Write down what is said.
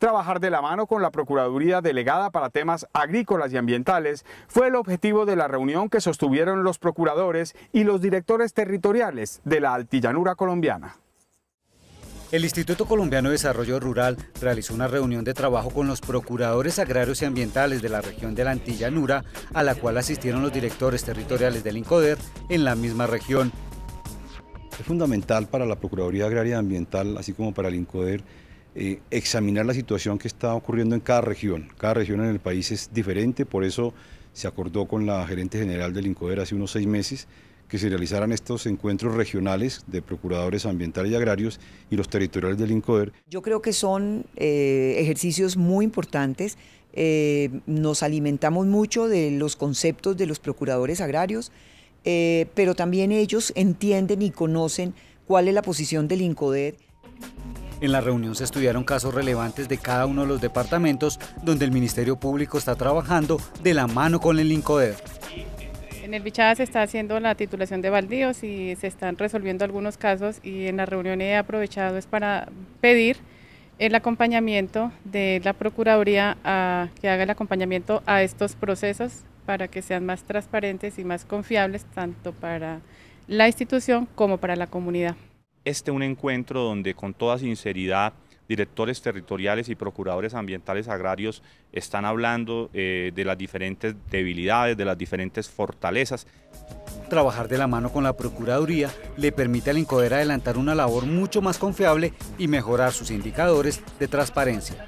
Trabajar de la mano con la Procuraduría Delegada para Temas Agrícolas y Ambientales fue el objetivo de la reunión que sostuvieron los procuradores y los directores territoriales de la Altillanura Colombiana. El Instituto Colombiano de Desarrollo Rural realizó una reunión de trabajo con los procuradores agrarios y ambientales de la región de la Altillanura, a la cual asistieron los directores territoriales del INCODER en la misma región. Es fundamental para la Procuraduría Agraria y Ambiental, así como para el INCODER, examinar la situación que está ocurriendo en cada región. Cada región en el país es diferente, por eso se acordó con la gerente general del INCODER hace unos 6 meses que se realizaran estos encuentros regionales de procuradores ambientales y agrarios y los territoriales del INCODER. Yo creo que son ejercicios muy importantes. Nos alimentamos mucho de los conceptos de los procuradores agrarios, pero también ellos entienden y conocen cuál es la posición del INCODER. En la reunión se estudiaron casos relevantes de cada uno de los departamentos donde el Ministerio Público está trabajando de la mano con el INCODER. En el Vichada se está haciendo la titulación de baldíos y se están resolviendo algunos casos, y en la reunión he aprovechado es para pedir el acompañamiento de la Procuraduría, que haga el acompañamiento a estos procesos para que sean más transparentes y más confiables tanto para la institución como para la comunidad. Este es un encuentro donde con toda sinceridad directores territoriales y procuradores ambientales agrarios están hablando de las diferentes debilidades, de las diferentes fortalezas. Trabajar de la mano con la Procuraduría le permite al INCODER adelantar una labor mucho más confiable y mejorar sus indicadores de transparencia.